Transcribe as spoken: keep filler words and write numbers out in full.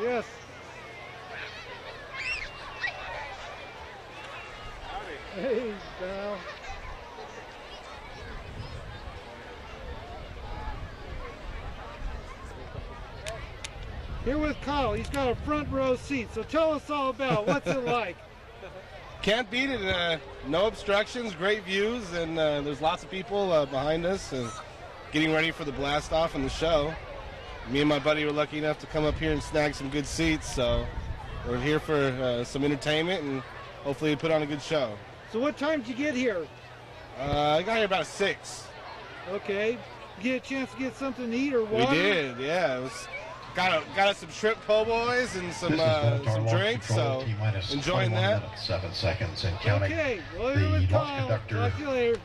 Yes. Hey, down. Here with Kyle. He's got a front row seat. So tell us all about what's it like. Can't beat it. Uh, no obstructions, great views, and uh, there's lots of people uh, behind us and getting ready for the blast off and the show. Me and my buddy were lucky enough to come up here and snag some good seats, so we're here for uh, some entertainment and hopefully put on a good show. So what time did you get here? Uh, I got here about six. Okay. You get a chance to get something to eat or water? We did, yeah. It was, got, a, got us some shrimp po' boys and some, uh, some drinks, so enjoying that. Minutes, seven seconds and counting. Okay. Well, the launch conductor. Talk to you later.